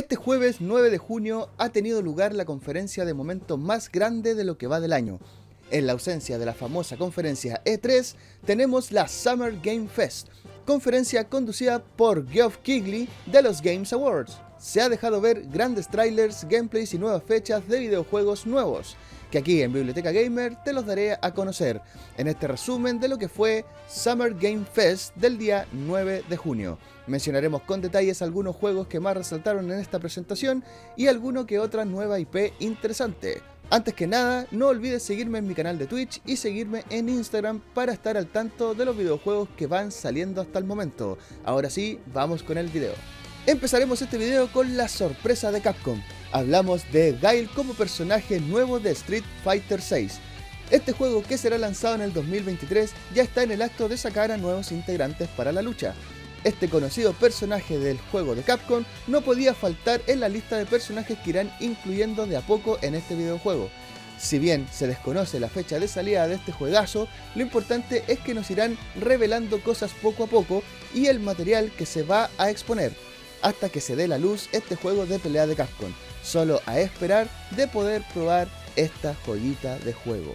Este jueves 9 de junio ha tenido lugar la conferencia de momento más grande de lo que va del año. En la ausencia de la famosa conferencia E3, tenemos la Summer Game Fest, conferencia conducida por Geoff Keighley de los Games Awards. Se ha dejado ver grandes trailers, gameplays y nuevas fechas de videojuegos nuevos, que aquí en Biblioteca Gamer te los daré a conocer en este resumen de lo que fue Summer Game Fest del día 9 de junio. Mencionaremos con detalles algunos juegos que más resaltaron en esta presentación y alguno que otra nueva IP interesante. Antes que nada, no olvides seguirme en mi canal de Twitch y seguirme en Instagram para estar al tanto de los videojuegos que van saliendo hasta el momento. Ahora sí, vamos con el video. Empezaremos este video con la sorpresa de Capcom. Hablamos de Guile como personaje nuevo de Street Fighter VI. Este juego, que será lanzado en el 2023, ya está en el acto de sacar a nuevos integrantes para la lucha. Este conocido personaje del juego de Capcom no podía faltar en la lista de personajes que irán incluyendo de a poco en este videojuego. Si bien se desconoce la fecha de salida de este juegazo, lo importante es que nos irán revelando cosas poco a poco y el material que se va a exponer, hasta que se dé la luz este juego de pelea de Capcom, solo a esperar de poder probar esta joyita de juego.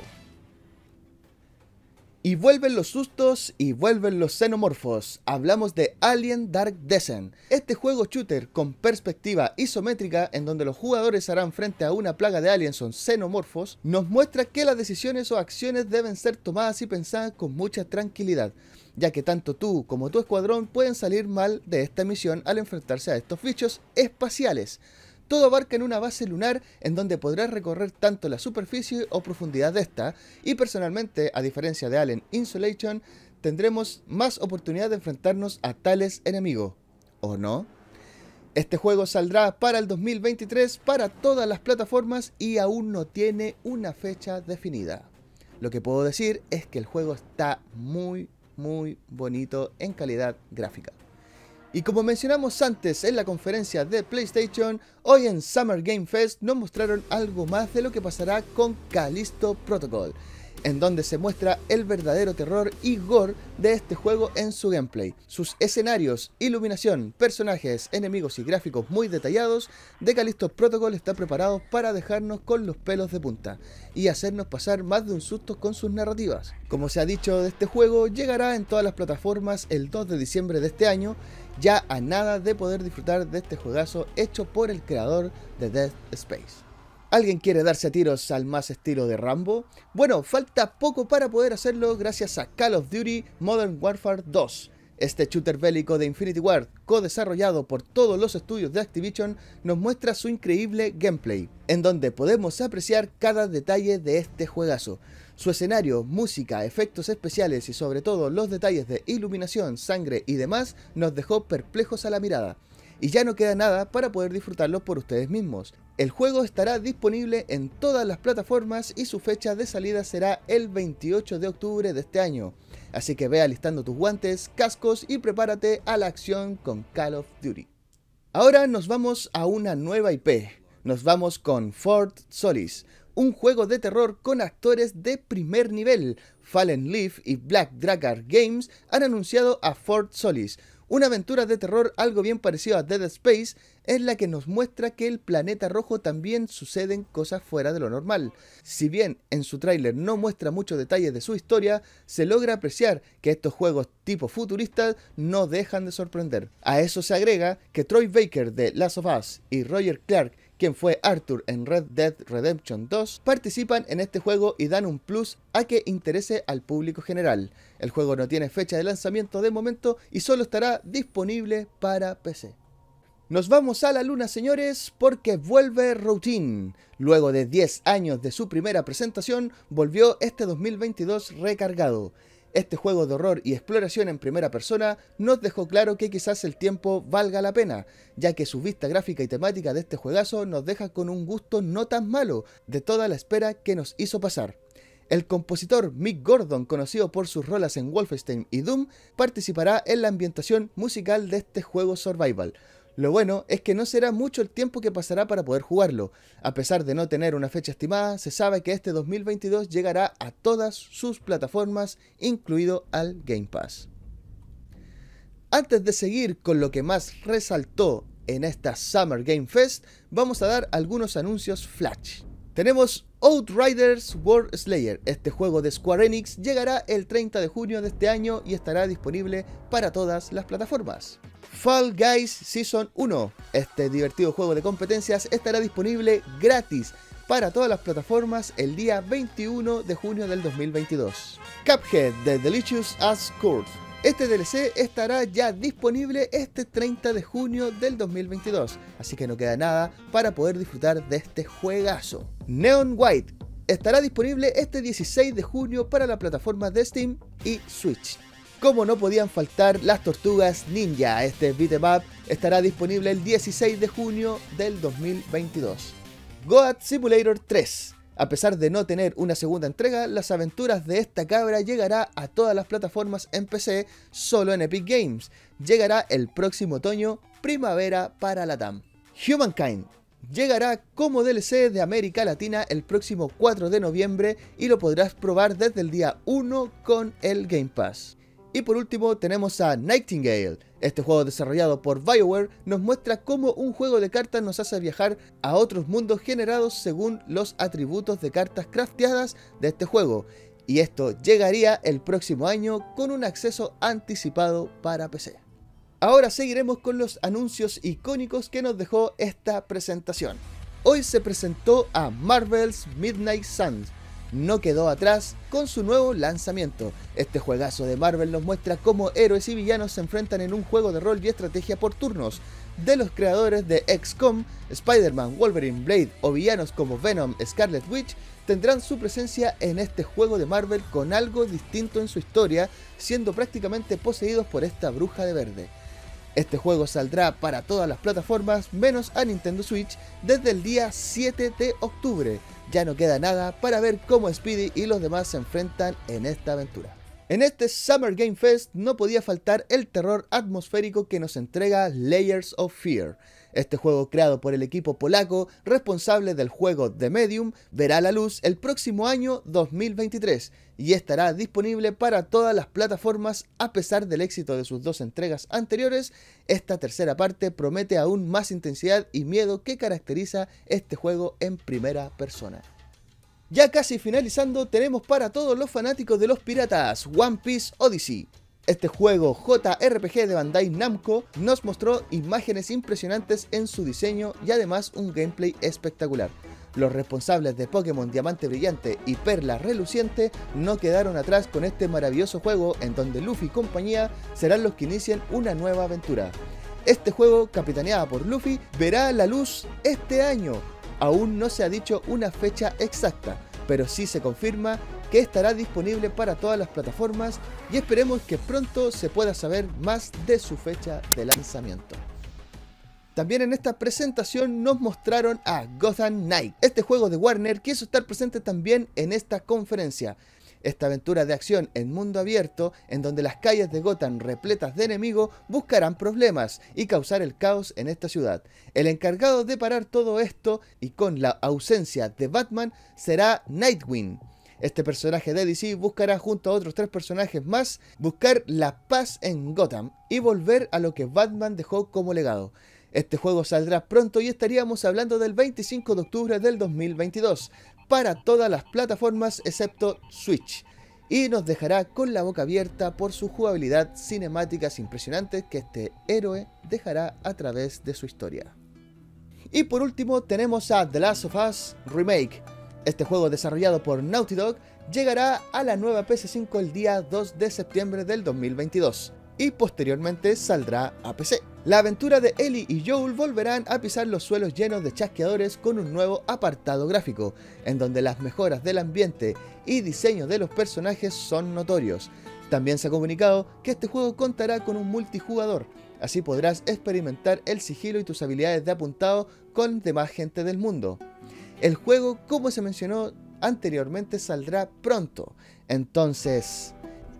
Y vuelven los sustos y vuelven los xenomorfos. Hablamos de Alien Dark Descent. Este juego shooter con perspectiva isométrica, en donde los jugadores harán frente a una plaga de aliens o xenomorfos, nos muestra que las decisiones o acciones deben ser tomadas y pensadas con mucha tranquilidad, ya que tanto tú como tu escuadrón pueden salir mal de esta misión al enfrentarse a estos bichos espaciales. Todo abarca en una base lunar en donde podrás recorrer tanto la superficie o profundidad de esta, y personalmente, a diferencia de Alien Isolation, tendremos más oportunidad de enfrentarnos a tales enemigos, ¿o no? Este juego saldrá para el 2023 para todas las plataformas y aún no tiene una fecha definida. Lo que puedo decir es que el juego está muy bonito en calidad gráfica. Y como mencionamos antes en la conferencia de PlayStation, hoy en Summer Game Fest nos mostraron algo más de lo que pasará con Callisto Protocol, en donde se muestra el verdadero terror y gore de este juego en su gameplay. Sus escenarios, iluminación, personajes, enemigos y gráficos muy detallados de Callisto Protocol está preparado para dejarnos con los pelos de punta y hacernos pasar más de un susto con sus narrativas. Como se ha dicho de este juego, llegará en todas las plataformas el 2 de diciembre de este año, ya a nada de poder disfrutar de este juegazo hecho por el creador de Dead Space. ¿Alguien quiere darse a tiros al más estilo de Rambo? Bueno, falta poco para poder hacerlo gracias a Call of Duty Modern Warfare 2. Este shooter bélico de Infinity Ward, co-desarrollado por todos los estudios de Activision, nos muestra su increíble gameplay, en donde podemos apreciar cada detalle de este juegazo. Su escenario, música, efectos especiales y sobre todo los detalles de iluminación, sangre y demás nos dejó perplejos a la mirada. Y ya no queda nada para poder disfrutarlo por ustedes mismos. El juego estará disponible en todas las plataformas y su fecha de salida será el 28 de octubre de este año. Así que ve alistando tus guantes, cascos y prepárate a la acción con Call of Duty. Ahora nos vamos a una nueva IP. Nos vamos con Fort Solis, un juego de terror con actores de primer nivel. Fallen Leaf y Black Dragon Games han anunciado a Fort Solis, una aventura de terror algo bien parecido a Dead Space, en la que nos muestra que el planeta rojo también suceden cosas fuera de lo normal. Si bien en su tráiler no muestra muchos detalles de su historia, se logra apreciar que estos juegos tipo futuristas no dejan de sorprender. A eso se agrega que Troy Baker de Last of Us y Roger Clark, quien fue Arthur en Red Dead Redemption 2, participan en este juego y dan un plus a que interese al público general. El juego no tiene fecha de lanzamiento de momento y solo estará disponible para PC. Nos vamos a la luna, señores, porque vuelve Routine. Luego de 10 años de su primera presentación, volvió este 2022 recargado. Este juego de horror y exploración en primera persona nos dejó claro que quizás el tiempo valga la pena, ya que su vista gráfica y temática de este juegazo nos deja con un gusto no tan malo de toda la espera que nos hizo pasar. El compositor Mick Gordon, conocido por sus rolas en Wolfenstein y Doom, participará en la ambientación musical de este juego survival. Lo bueno es que no será mucho el tiempo que pasará para poder jugarlo. A pesar de no tener una fecha estimada, se sabe que este 2022 llegará a todas sus plataformas, incluido al Game Pass. Antes de seguir con lo que más resaltó en esta Summer Game Fest, vamos a dar algunos anuncios flash. Tenemos Outriders World Slayer. Este juego de Square Enix llegará el 30 de junio de este año y estará disponible para todas las plataformas. Fall Guys Season 1. Este divertido juego de competencias estará disponible gratis para todas las plataformas el día 21 de junio del 2022. Cuphead The Delicious As Curd. Este DLC estará ya disponible este 30 de junio del 2022, así que no queda nada para poder disfrutar de este juegazo. Neon White estará disponible este 16 de junio para la plataforma de Steam y Switch. Como no podían faltar las tortugas ninja, este beat'em up estará disponible el 16 de junio del 2022. Goat Simulator 3. A pesar de no tener una segunda entrega, las aventuras de esta cabra llegará a todas las plataformas en PC, solo en Epic Games. Llegará el próximo otoño, primavera para LATAM. Humankind llegará como DLC de América Latina el próximo 4 de noviembre y lo podrás probar desde el día 1 con el Game Pass. Y por último tenemos a Nightingale. Este juego desarrollado por BioWare nos muestra cómo un juego de cartas nos hace viajar a otros mundos generados según los atributos de cartas crafteadas de este juego. Y esto llegaría el próximo año con un acceso anticipado para PC. Ahora seguiremos con los anuncios icónicos que nos dejó esta presentación. Hoy se presentó a Marvel's Midnight Suns. No quedó atrás con su nuevo lanzamiento. Este juegazo de Marvel nos muestra cómo héroes y villanos se enfrentan en un juego de rol y estrategia por turnos. De los creadores de XCOM, Spider-Man, Wolverine, Blade o villanos como Venom, Scarlet Witch tendrán su presencia en este juego de Marvel con algo distinto en su historia, siendo prácticamente poseídos por esta bruja de verde. Este juego saldrá para todas las plataformas menos a Nintendo Switch desde el día 7 de octubre. Ya no queda nada para ver cómo Speedy y los demás se enfrentan en esta aventura. En este Summer Game Fest no podía faltar el terror atmosférico que nos entrega Layers of Fear. Este juego creado por el equipo polaco responsable del juego The Medium verá la luz el próximo año 2023 y estará disponible para todas las plataformas. A pesar del éxito de sus dos entregas anteriores, esta tercera parte promete aún más intensidad y miedo que caracteriza este juego en primera persona. Ya casi finalizando, tenemos para todos los fanáticos de los piratas One Piece Odyssey. Este juego JRPG de Bandai Namco nos mostró imágenes impresionantes en su diseño y además un gameplay espectacular. Los responsables de Pokémon Diamante Brillante y Perla Reluciente no quedaron atrás con este maravilloso juego en donde Luffy y compañía serán los que inicien una nueva aventura. Este juego, capitaneado por Luffy, verá la luz este año. Aún no se ha dicho una fecha exacta, pero sí se confirma que estará disponible para todas las plataformas y esperemos que pronto se pueda saber más de su fecha de lanzamiento. También en esta presentación nos mostraron a Gotham Knight. Este juego de Warner quiso estar presente también en esta conferencia. Esta aventura de acción en mundo abierto, en donde las calles de Gotham repletas de enemigos buscarán problemas y causar el caos en esta ciudad. El encargado de parar todo esto, y con la ausencia de Batman, será Nightwing. Este personaje de DC buscará junto a otros tres personajes más buscar la paz en Gotham y volver a lo que Batman dejó como legado. Este juego saldrá pronto y estaríamos hablando del 25 de octubre del 2022 para todas las plataformas excepto Switch, y nos dejará con la boca abierta por su jugabilidad, cinemáticas impresionantes que este héroe dejará a través de su historia. Y por último tenemos a The Last of Us Remake. Este juego desarrollado por Naughty Dog llegará a la nueva PS5 el día 2 de septiembre del 2022 y posteriormente saldrá a PC. La aventura de Ellie y Joel volverán a pisar los suelos llenos de chasqueadores con un nuevo apartado gráfico, en donde las mejoras del ambiente y diseño de los personajes son notorios. También se ha comunicado que este juego contará con un multijugador, así podrás experimentar el sigilo y tus habilidades de apuntado con demás gente del mundo. El juego, como se mencionó anteriormente, saldrá pronto. Entonces,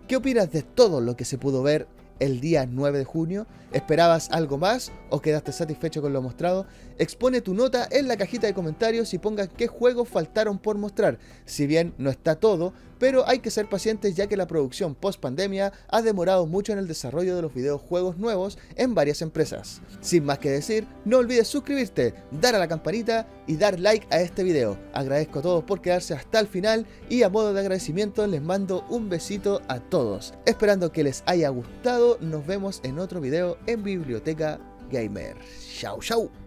¿qué opinas de todo lo que se pudo ver el día 9 de junio? ¿Esperabas algo más o quedaste satisfecho con lo mostrado, expone tu nota en la cajita de comentarios y ponga qué juegos faltaron por mostrar. Si bien no está todo, pero hay que ser pacientes ya que la producción post pandemia ha demorado mucho en el desarrollo de los videojuegos nuevos en varias empresas. Sin más que decir, no olvides suscribirte, dar a la campanita y dar like a este video. Agradezco a todos por quedarse hasta el final y a modo de agradecimiento les mando un besito a todos. Esperando que les haya gustado, nos vemos en otro video en Biblioteca Gamer. Chau, chau.